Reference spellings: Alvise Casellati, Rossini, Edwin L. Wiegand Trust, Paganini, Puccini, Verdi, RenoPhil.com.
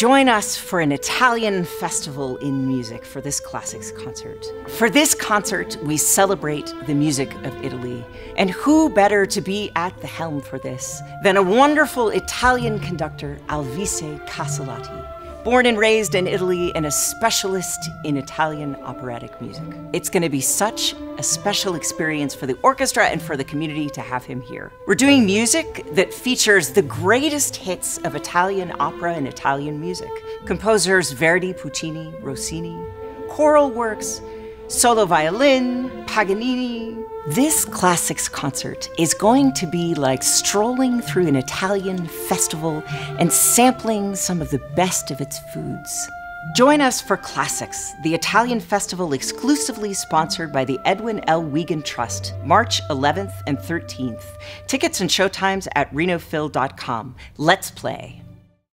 Join us for an Italian festival in music for this classics concert. For this concert, we celebrate the music of Italy. And who better to be at the helm for this than a wonderful Italian conductor, Alvise Casellati. Born and raised in Italy and a specialist in Italian operatic music. It's going to be such a special experience for the orchestra and for the community to have him here. We're doing music that features the greatest hits of Italian opera and Italian music. Composers Verdi, Puccini, Rossini, choral works, solo violin, Paganini. This classics concert is going to be like strolling through an Italian festival and sampling some of the best of its foods. Join us for Classics, the Italian festival exclusively sponsored by the Edwin L. Wiegand Trust, March 11th and 13th. Tickets and showtimes at RenoPhil.com. Let's play.